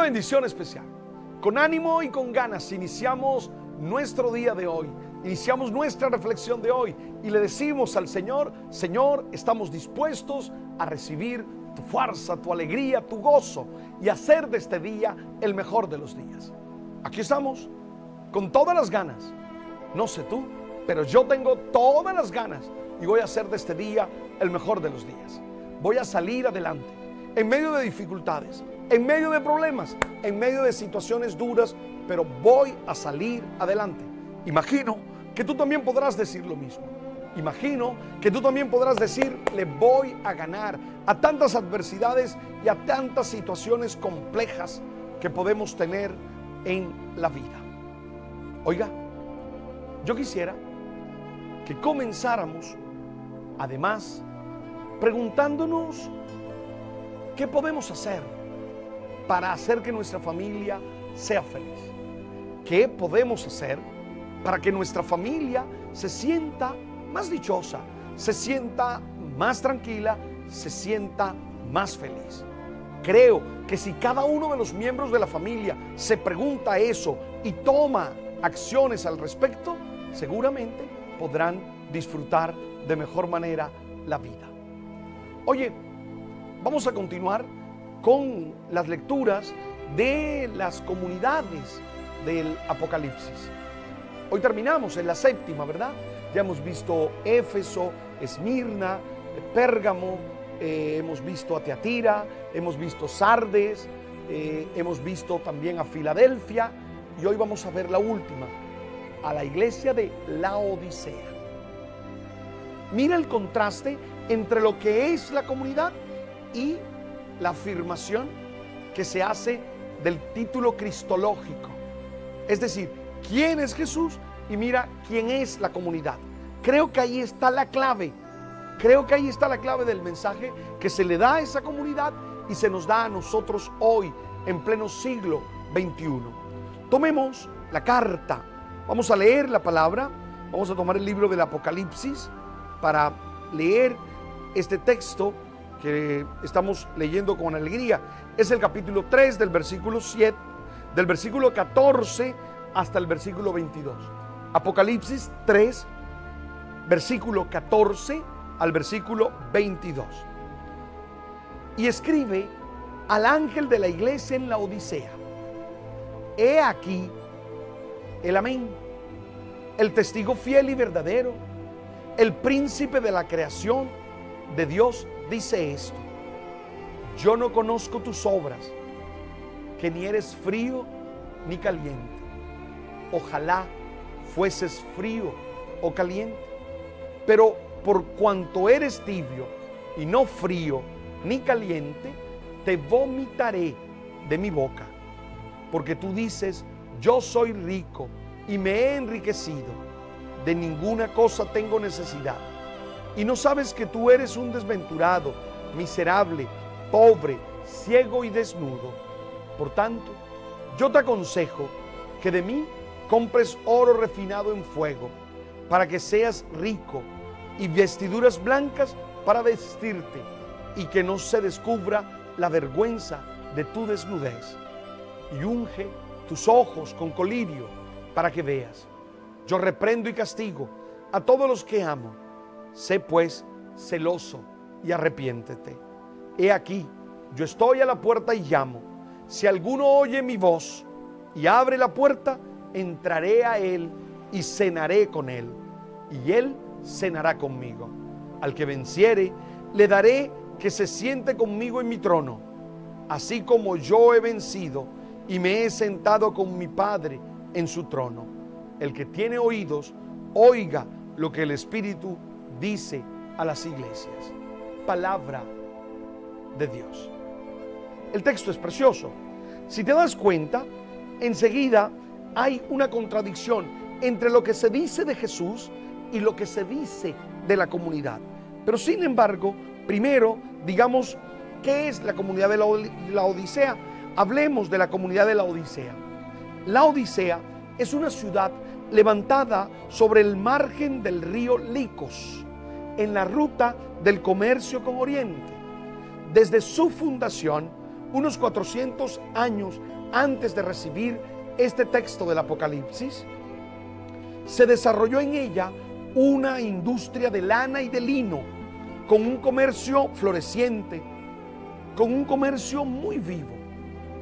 una bendición especial. Con ánimo y con ganas iniciamos nuestro día de hoy, iniciamos nuestra reflexión de hoy y le decimos al Señor: Señor, estamos dispuestos a recibir tu fuerza, tu alegría, tu gozo y hacer de este día el mejor de los días. Aquí estamos, con todas las ganas. No sé tú, pero yo tengo todas las ganas y voy a hacer de este día el mejor de los días. Voy a salir adelante en medio de dificultades, en medio de problemas, en medio de situaciones duras, pero voy a salir adelante. Imagino que tú también podrás decir lo mismo. Imagino que tú también podrás decir: le voy a ganar a tantas adversidades y a tantas situaciones complejas que podemos tener en la vida. Oiga, yo quisiera que comenzáramos, además, preguntándonos qué podemos hacer para hacer que nuestra familia sea feliz. ¿Qué podemos hacer para que nuestra familia se sienta más dichosa, se sienta más tranquila, se sienta más feliz? Creo que si cada uno de los miembros de la familia se pregunta eso y toma acciones al respecto, seguramente podrán disfrutar de mejor manera la vida. Oye, vamos a continuar con las lecturas de las comunidades del Apocalipsis. Hoy terminamos en la séptima, ¿verdad? Ya hemos visto Éfeso, Esmirna, Pérgamo, hemos visto a Tiatira, hemos visto Sardes, hemos visto también a Filadelfia, y hoy vamos a ver la última, a la iglesia de Laodicea. Mira el contraste entre lo que es la comunidad y la afirmación que se hace del título cristológico, es decir, quién es Jesús y mira quién es la comunidad. Creo que ahí está la clave. Creo que ahí está la clave del mensaje que se le da a esa comunidad y se nos da a nosotros hoy, en pleno siglo XXI. Tomemos la carta, vamos a leer la palabra, vamos a tomar el libro del Apocalipsis para leer este texto que estamos leyendo con alegría. Es el capítulo 3 del versículo 7, del versículo 14 hasta el versículo 22. Apocalipsis 3, versículo 14 al versículo 22. Y escribe al ángel de la iglesia en Laodicea: he aquí el Amén, el testigo fiel y verdadero, el príncipe de la creación de Dios. Dice esto: yo no conozco tus obras, que ni eres frío ni caliente. Ojalá fueses frío o caliente, pero por cuanto eres tibio y no frío ni caliente, te vomitaré de mi boca. Porque tú dices: yo soy rico y me he enriquecido, de ninguna cosa tengo necesidad, y no sabes que tú eres un desventurado, miserable, pobre, ciego y desnudo. Por tanto, yo te aconsejo que de mí compres oro refinado en fuego, para que seas rico, y vestiduras blancas para vestirte, y que no se descubra la vergüenza de tu desnudez. Y unge tus ojos con colirio para que veas. Yo reprendo y castigo a todos los que amo. Sé pues celoso y arrepiéntete. He aquí, yo estoy a la puerta y llamo. Si alguno oye mi voz y abre la puerta, entraré a él y cenaré con él, y él cenará conmigo. Al que venciere, le daré que se siente conmigo en mi trono, así como yo he vencido y me he sentado con mi Padre en su trono. El que tiene oídos, oiga lo que el Espíritu dice a las iglesias. Palabra de Dios. El texto es precioso. Si te das cuenta, enseguida hay una contradicción entre lo que se dice de Jesús y lo que se dice de la comunidad. Pero sin embargo, primero digamos qué es la comunidad de Laodicea. Hablemos de la comunidad de Laodicea. Laodicea es una ciudad levantada sobre el margen del río Licos, en la ruta del comercio con Oriente. Desde su fundación, unos 400 años antes de recibir este texto del Apocalipsis, se desarrolló en ella una industria de lana y de lino, con un comercio floreciente, con un comercio muy vivo.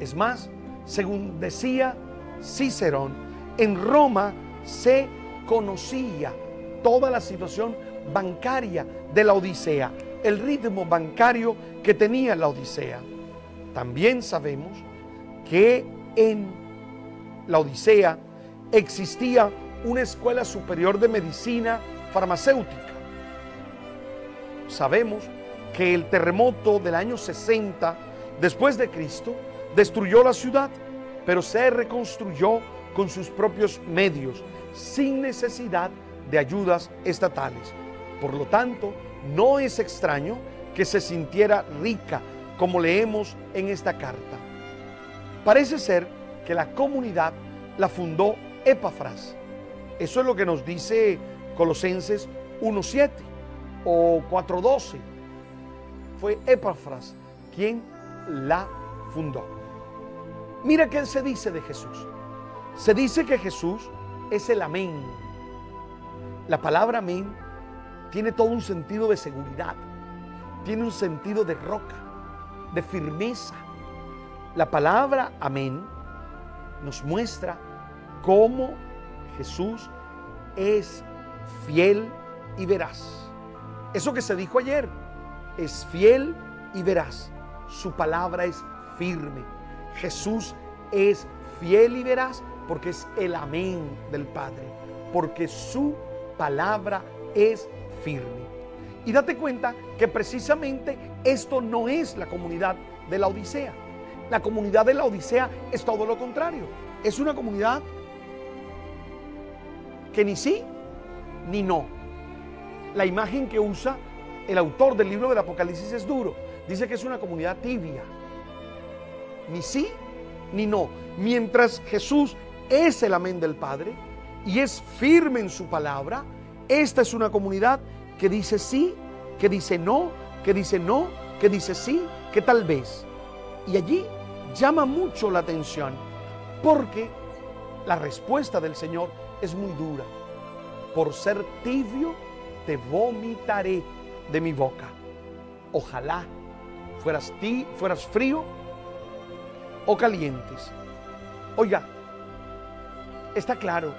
Es más, según decía Cicerón, en Roma se conocía toda la situación bancaria de Laodicea, el ritmo bancario que tenía Laodicea. También sabemos que en Laodicea existía una escuela superior de medicina farmacéutica. Sabemos que el terremoto del año 60 después de Cristo destruyó la ciudad, pero se reconstruyó con sus propios medios, sin necesidad de ayudas estatales. Por lo tanto, no es extraño que se sintiera rica, como leemos en esta carta. Parece ser que la comunidad la fundó Epafras. Eso es lo que nos dice Colosenses 1:7 o 4:12. Fue Epafras quien la fundó. Mira qué se dice de Jesús. Se dice que Jesús es el amén. La palabra amén tiene todo un sentido de seguridad, tiene un sentido de roca, de firmeza. La palabra amén nos muestra cómo Jesús es fiel y veraz. Eso que se dijo ayer es fiel y veraz. Su palabra es firme. Jesús es fiel y veraz porque es el amén del Padre, porque su palabra es firme. Y date cuenta que precisamente esto no es la comunidad de Laodicea. La comunidad de Laodicea es todo lo contrario. Es una comunidad que ni sí ni no. La imagen que usa el autor del libro del Apocalipsis es duro. Dice que es una comunidad tibia, ni sí ni no. Mientras Jesús es el amén del Padre y es firme en su palabra, esta es una comunidad que dice sí, que dice no, que dice no, que dice sí, que tal vez. Y allí llama mucho la atención porque la respuesta del Señor es muy dura. Por ser tibio te vomitaré de mi boca. Ojalá fueras frío o calientes. Oiga, está claro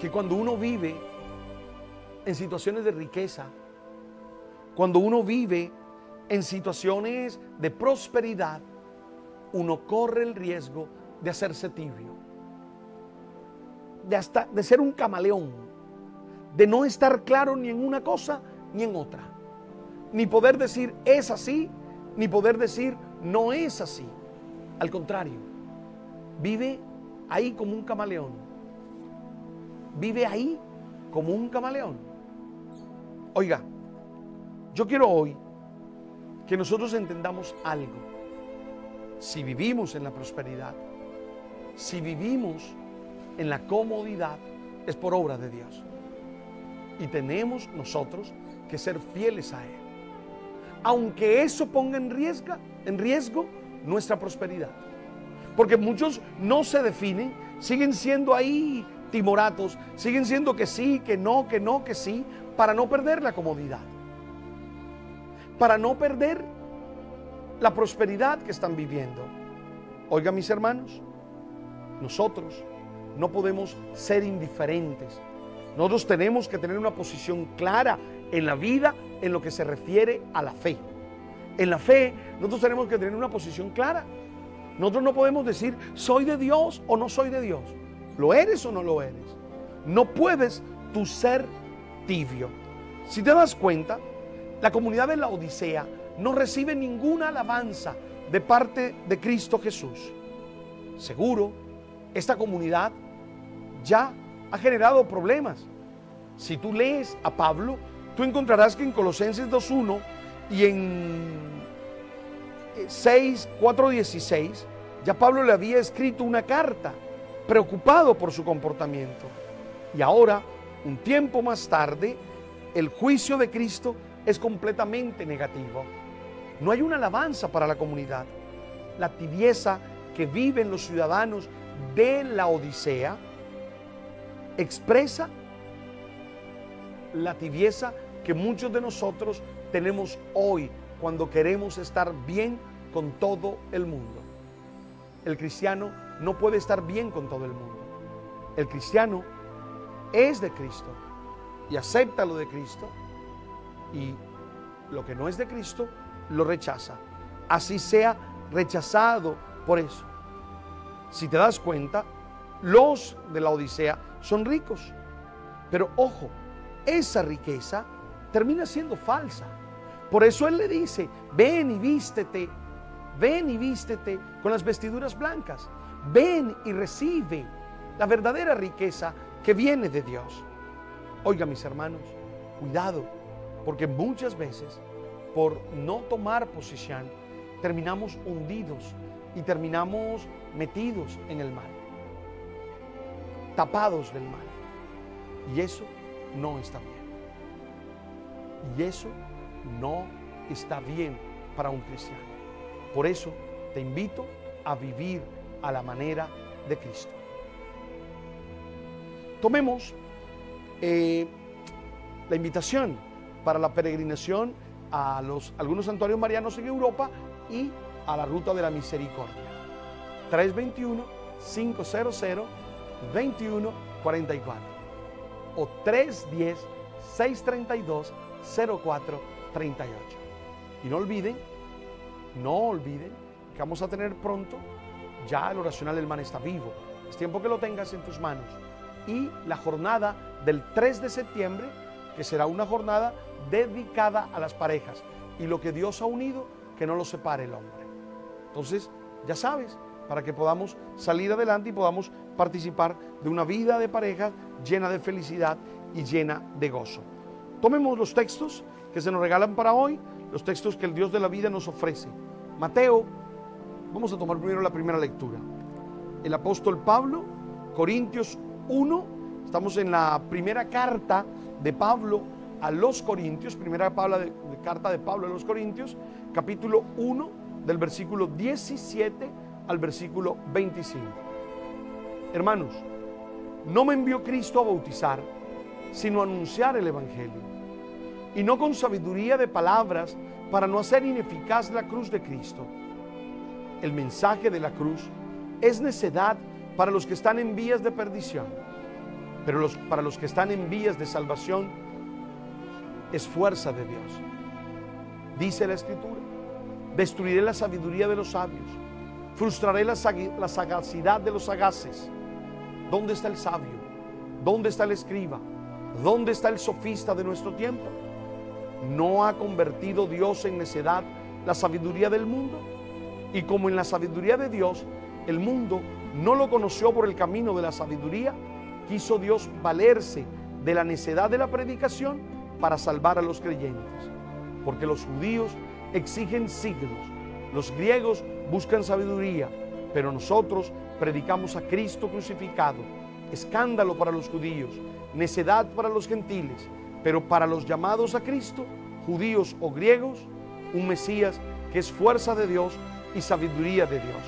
que cuando uno vive en situaciones de riqueza, cuando uno vive en situaciones de prosperidad, uno corre el riesgo de hacerse tibio, de ser un camaleón, de no estar claro ni en una cosa ni en otra, ni poder decir es así, ni poder decir no es así. Al contrario, vive ahí como un camaleón. Vive ahí como un camaleón. Oiga, yo quiero hoy que nosotros entendamos algo. Si vivimos en la prosperidad, si vivimos en la comodidad, es por obra de Dios. Y tenemos nosotros que ser fieles a Él, aunque eso ponga en riesgo nuestra prosperidad. Porque muchos no se definen, siguen siendo ahí timoratos, siguen siendo que sí, que no, que no, que sí, para no perder la comodidad, para no perder la prosperidad que están viviendo. Oiga, mis hermanos, nosotros no podemos ser indiferentes. Nosotros tenemos que tener una posición clara en la vida en lo que se refiere a la fe. En la fe nosotros tenemos que tener una posición clara. Nosotros no podemos decir soy de Dios o no soy de Dios. ¿Lo eres o no lo eres? No puedes tú ser tibio. Si te das cuenta, la comunidad de Laodicea no recibe ninguna alabanza de parte de Cristo Jesús. Seguro, esta comunidad ya ha generado problemas. Si tú lees a Pablo, tú encontrarás que en Colosenses 2:1 y en 6:4-16, ya Pablo le había escrito una carta preocupado por su comportamiento. Y ahora, un tiempo más tarde, el juicio de Cristo es completamente negativo. No hay una alabanza para la comunidad. La tibieza que viven los ciudadanos de Laodicea expresa la tibieza que muchos de nosotros tenemos hoy cuando queremos estar bien con todo el mundo. El cristiano no puede estar bien con todo el mundo. El cristiano es de Cristo y acepta lo de Cristo, y lo que no es de Cristo lo rechaza. Así sea rechazado por eso. Si te das cuenta, los de Laodicea son ricos, pero ojo, esa riqueza termina siendo falsa. Por eso Él le dice: ven y vístete con las vestiduras blancas, ven y recibe la verdadera riqueza que viene de Dios. Oiga, mis hermanos, cuidado, porque muchas veces por no tomar posición terminamos hundidos y terminamos metidos en el mal, tapados del mal, y eso no está bien. Y eso no está bien para un cristiano. Por eso te invito a vivir a la manera de Cristo. Tomemos la invitación para la peregrinación a algunos santuarios marianos en Europa y a la Ruta de la Misericordia. 321-500-2144 o 310-632-0438. Y no olviden que vamos a tener pronto ya el oracional del Man está vivo. Es tiempo que lo tengas en tus manos. Y la jornada del 3 de septiembre, que será una jornada dedicada a las parejas y lo que Dios ha unido, que no lo separe el hombre. Entonces, ya sabes, para que podamos salir adelante y podamos participar de una vida de parejas llena de felicidad y llena de gozo. Tomemos los textos que se nos regalan para hoy, los textos que el Dios de la vida nos ofrece. Mateo, vamos a tomar primero la primera lectura. El apóstol Pablo, Corintios 1, estamos en la primera carta de Pablo a los Corintios, carta de Pablo a los Corintios, capítulo 1, del versículo 17 al versículo 25. Hermanos, no me envió Cristo a bautizar, sino a anunciar el Evangelio, y no con sabiduría de palabras, para no hacer ineficaz la cruz de Cristo. El mensaje de la cruz es necedad para los que están en vías de perdición, pero para los que están en vías de salvación es fuerza de Dios. Dice la Escritura: destruiré la sabiduría de los sabios, frustraré la sagacidad de los sagaces. ¿Dónde está el sabio? ¿Dónde está el escriba? ¿Dónde está el sofista de nuestro tiempo? ¿No ha convertido Dios en necedad la sabiduría del mundo? Y como en la sabiduría de Dios el mundo no lo conoció por el camino de la sabiduría, quiso Dios valerse de la necedad de la predicación para salvar a los creyentes. Porque los judíos exigen signos, los griegos buscan sabiduría, pero nosotros predicamos a Cristo crucificado, escándalo para los judíos, necedad para los gentiles, pero para los llamados a Cristo, judíos o griegos, un Mesías que es fuerza de Dios y sabiduría de Dios.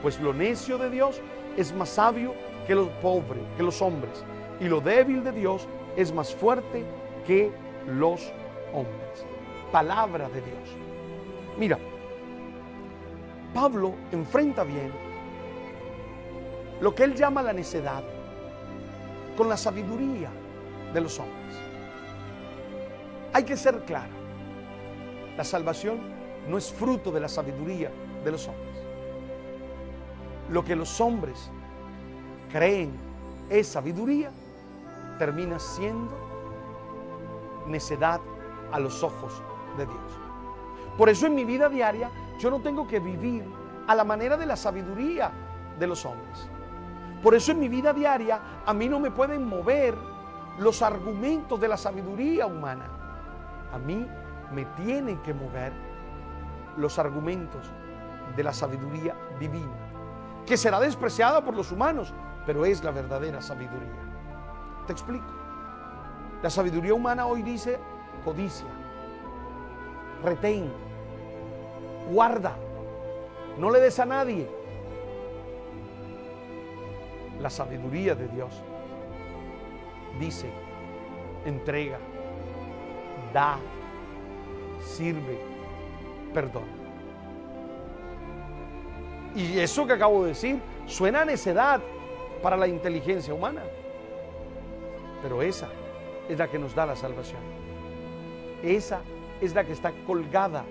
Pues lo necio de Dios es más sabio que los pobres, que los hombres, y lo débil de Dios es más fuerte que los hombres. Palabra de Dios. Mira, Pablo enfrenta bien lo que él llama la necedad con la sabiduría de los hombres. Hay que ser claro, la salvación no es fruto de la sabiduría de los hombres. Lo que los hombres creen es sabiduría termina siendo necedad a los ojos de Dios. Por eso en mi vida diaria yo no tengo que vivir a la manera de la sabiduría de los hombres. Por eso en mi vida diaria a mí no me pueden mover los argumentos de la sabiduría humana. A mí me tienen que mover los argumentos de la sabiduría divina, que será despreciada por los humanos, pero es la verdadera sabiduría. Te explico. La sabiduría humana hoy dice: codicia, retén, guarda, no le des a nadie la sabiduría de Dios. Dice, entrega, da, sirve, perdona. Y eso que acabo de decir suena a necedad para la inteligencia humana, pero esa es la que nos da la salvación. Esa es la que está colgada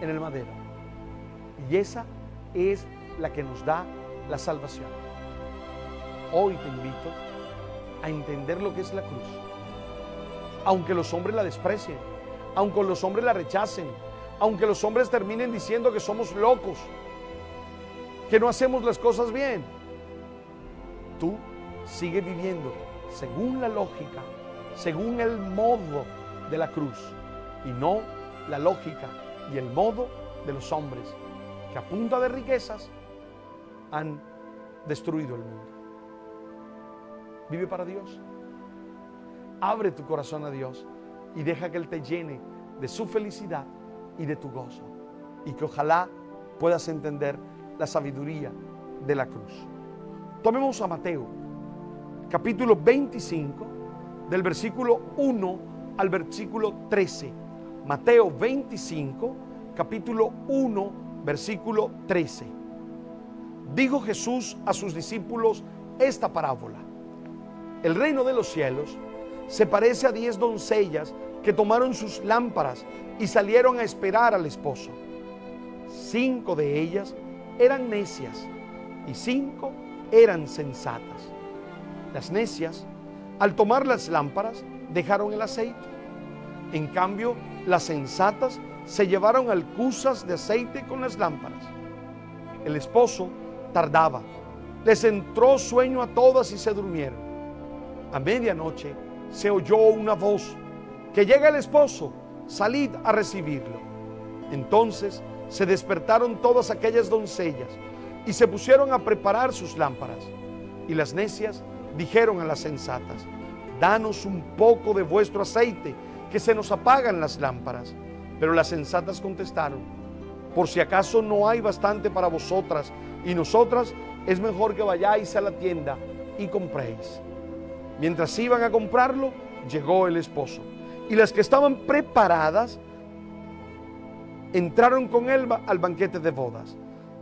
en el madero, y esa es la que nos da la salvación. Hoy te invito a entender lo que es la cruz, aunque los hombres la desprecien, aunque los hombres la rechacen, aunque los hombres terminen diciendo que somos locos, que no hacemos las cosas bien. Tú sigues viviendo según la lógica, según el modo de la cruz, y no la lógica y el modo de los hombres que a punta de riquezas han destruido el mundo. Vive para Dios. Abre tu corazón a Dios y deja que Él te llene de su felicidad y de tu gozo, y que ojalá puedas entender la sabiduría de la cruz. Tomemos a Mateo capítulo 25 del versículo 1 al versículo 13. Mateo 25 capítulo 1 versículo 13. Dijo Jesús a sus discípulos esta parábola: el reino de los cielos se parece a 10 doncellas que tomaron sus lámparas y salieron a esperar al esposo. 5 de ellas eran necias y 5 eran sensatas. Las necias, al tomar las lámparas, dejaron el aceite. En cambio, las sensatas se llevaron alcuzas de aceite con las lámparas. El esposo tardaba, les entró sueño a todas y se durmieron. A medianoche se oyó una voz: que llega el esposo, salid a recibirlo. Entonces se despertaron todas aquellas doncellas y se pusieron a preparar sus lámparas. Y las necias dijeron a las sensatas: danos un poco de vuestro aceite, que se nos apagan las lámparas. Pero las sensatas contestaron: por si acaso no hay bastante para vosotras y nosotras, es mejor que vayáis a la tienda y compréis. Mientras iban a comprarlo, llegó el esposo, y las que estaban preparadas entraron con él al banquete de bodas,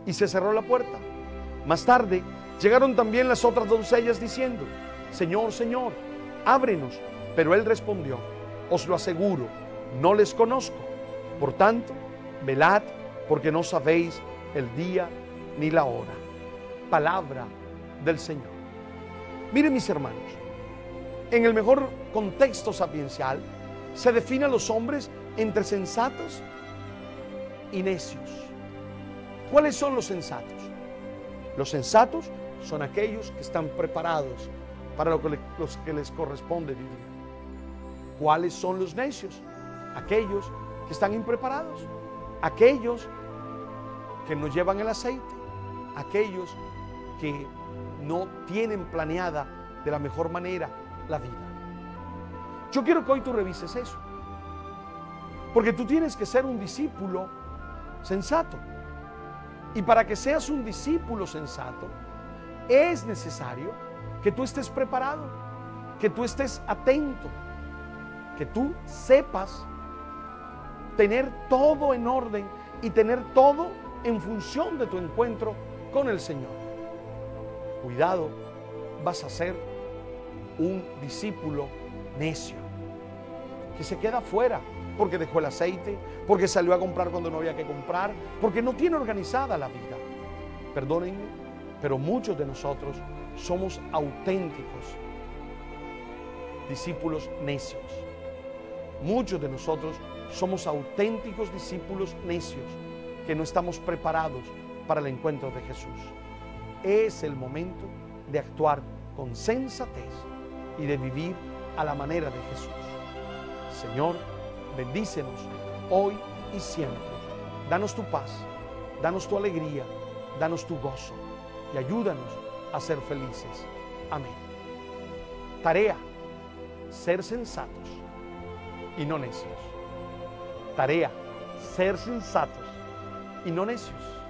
y se cerró la puerta. Más tarde llegaron también las otras doncellas diciendo: Señor, Señor, ábrenos. Pero él respondió: os lo aseguro, no les conozco. Por tanto, velad, porque no sabéis el día ni la hora. Palabra del Señor. Miren, mis hermanos, en el mejor contexto sapiencial se define a los hombres entre sensatos y necios. ¿Cuáles son los sensatos? Los sensatos son aquellos que están preparados para los que les corresponde vivir. ¿Cuáles son los necios? Aquellos que están impreparados, aquellos que no llevan el aceite, aquellos que no tienen planeada de la mejor manera la vida. Yo quiero que hoy tú revises eso, porque tú tienes que ser un discípulo sensato. Y para que seas un discípulo sensato, es necesario que tú estés preparado, que tú estés atento, que tú sepas tener todo en orden y tener todo en función de tu encuentro con el Señor. Cuidado, vas a ser un discípulo necio, que se queda fuera porque dejó el aceite, porque salió a comprar cuando no había que comprar, porque no tiene organizada la vida. Perdónenme, pero muchos de nosotros somos auténticos discípulos necios. Muchos de nosotros somos auténticos discípulos necios, que no estamos preparados para el encuentro de Jesús. Es el momento de actuar con sensatez y de vivir a la manera de Jesús. Señor, bendícenos hoy y siempre. Danos tu paz, danos tu alegría, danos tu gozo, y ayúdanos a ser felices. Amén. Tarea: ser sensatos y no necios. Tarea: ser sensatos y no necios.